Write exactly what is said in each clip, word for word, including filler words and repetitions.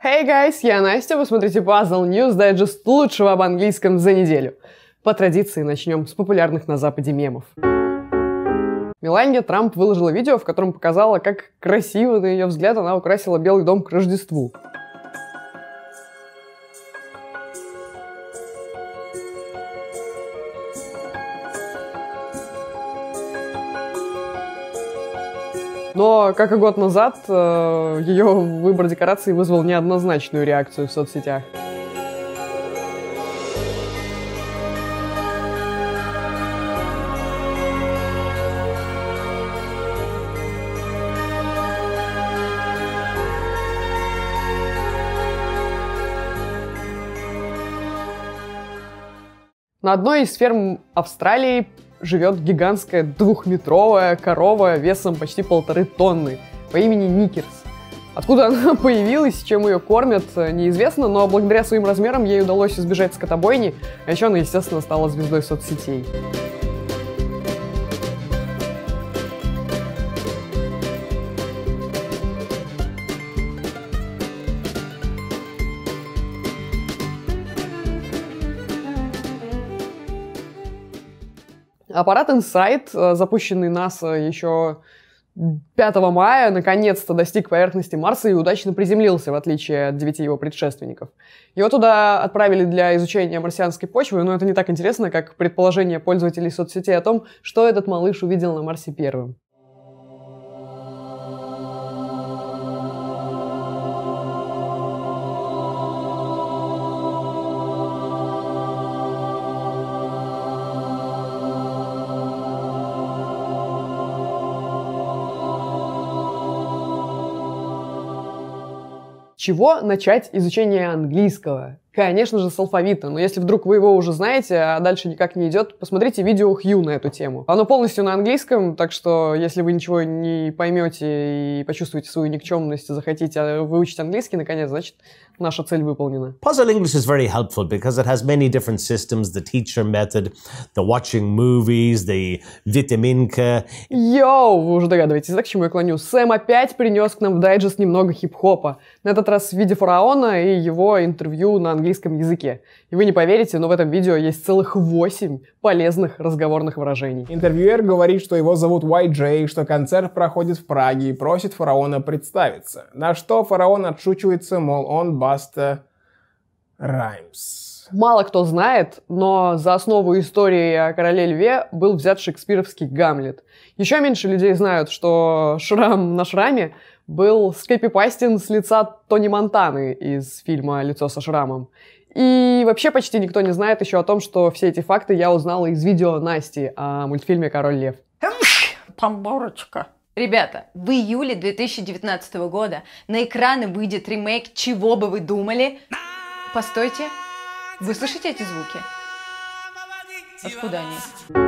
Hey guys, я Настя, вы смотрите Puzzle News, дайджест лучшего об английском за неделю. По традиции начнем с популярных на Западе мемов. Мелания Трамп выложила видео, в котором показала, как красиво, на ее взгляд, она украсила Белый дом к Рождеству. Но, как и год назад, ее выбор декораций вызвал неоднозначную реакцию в соцсетях. На одной из ферм Австралии живет гигантская двухметровая корова весом почти полторы тонны по имени Никерс. Откуда она появилась, чем ее кормят, неизвестно, но благодаря своим размерам ей удалось избежать скотобойни, а еще она, естественно, стала звездой соцсетей. Аппарат Insight, запущенный НАСА еще пятого мая, наконец-то достиг поверхности Марса и удачно приземлился, в отличие от девяти его предшественников. Его туда отправили для изучения марсианской почвы, но это не так интересно, как предположение пользователей соцсетей о том, что этот малыш увидел на Марсе первым. С чего начать изучение английского? Конечно же, с алфавита, но если вдруг вы его уже знаете, а дальше никак не идет, посмотрите видео Хью на эту тему. Оно полностью на английском, так что если вы ничего не поймете и почувствуете свою никчемность, захотите выучить английский, наконец, значит, наша цель выполнена. Puzzle English is very helpful because it has many different systems: the teacher method, the watching movies, the витаминка. Йоу, вы уже догадываетесь, да, к чему я клоню? Сэм опять принес к нам в дайджест немного хип-хопа. На этот раз в виде Фараона и его интервью на английском. английском языке. И вы не поверите, но в этом видео есть целых восемь полезных разговорных выражений. Интервьюер говорит, что его зовут Уай Джей, что концерт проходит в Праге и просит Фараона представиться. На что Фараон отшучивается, мол, он баста Раймс. Мало кто знает, но за основу истории о Короле льве был взят шекспировский Гамлет. Еще меньше людей знают, что шрам на шраме был скопипастен с лица Тони Монтаны из фильма «Лицо со шрамом». И вообще почти никто не знает еще о том, что все эти факты я узнала из видео Насти о мультфильме «Король лев». Помборочка. Ребята, в июле две тысячи девятнадцатого года на экраны выйдет ремейк «Чего бы вы думали?» Постойте, вы слышите эти звуки? Откуда они?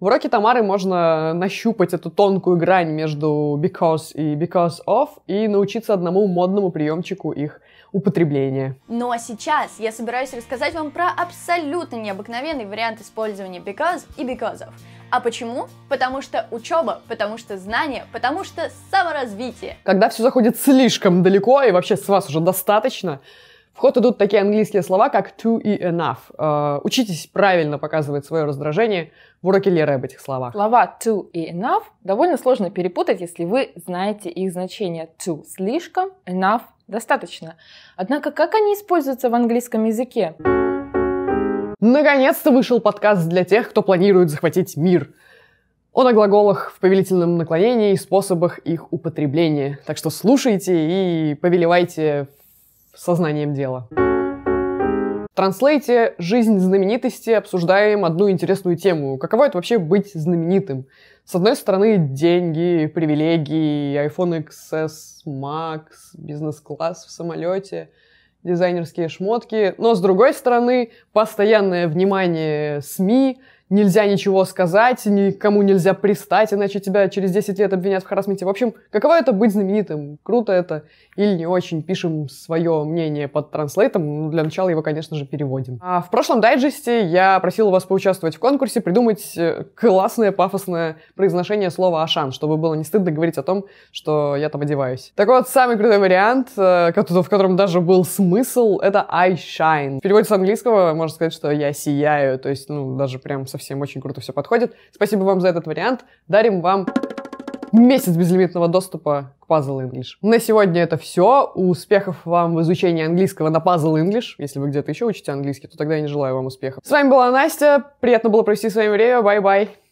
В уроке Тамары можно нащупать эту тонкую грань между because и because of и научиться одному модному приемчику их употребления. Ну а сейчас я собираюсь рассказать вам про абсолютно необыкновенный вариант использования because и because of. А почему? Потому что учеба, потому что знание, потому что саморазвитие. Когда все заходит слишком далеко и вообще с вас уже достаточно, в ход идут такие английские слова, как to и enough. Э, учитесь правильно показывать свое раздражение в уроке Леры об этих словах. Слова to и enough довольно сложно перепутать, если вы знаете их значение. To – слишком, enough – достаточно. Однако, как они используются в английском языке? Наконец-то вышел подкаст для тех, кто планирует захватить мир. Он о глаголах в повелительном наклонении и способах их употребления. Так что слушайте и повелевайте сознанием дела. В Транслейте «Жизнь знаменитости» обсуждаем одну интересную тему. Каково это вообще быть знаменитым? С одной стороны, деньги, привилегии, айфон икс эс макс, бизнес-класс в самолете, дизайнерские шмотки. Но с другой стороны, постоянное внимание СМИ, нельзя ничего сказать, никому нельзя пристать, иначе тебя через десять лет обвинят в харасменте. В общем, каково это быть знаменитым? Круто это или не очень? Пишем свое мнение под транслейтом. Для начала его, конечно же, переводим. А в прошлом дайджесте я просила вас поучаствовать в конкурсе, придумать классное, пафосное произношение слова «ашан», чтобы было не стыдно говорить о том, что я там одеваюсь. Так вот, самый крутой вариант, в котором даже был смысл, это «I shine». В переводе с английского можно сказать, что «я сияю», то есть, ну, даже прям совсем очень круто все подходит. Спасибо вам за этот вариант. Дарим вам месяц безлимитного доступа к Puzzle English. На сегодня это все. Успехов вам в изучении английского на Puzzle English. Если вы где-то еще учите английский, то тогда я не желаю вам успехов. С вами была Настя. Приятно было провести с вами время. Бай-бай.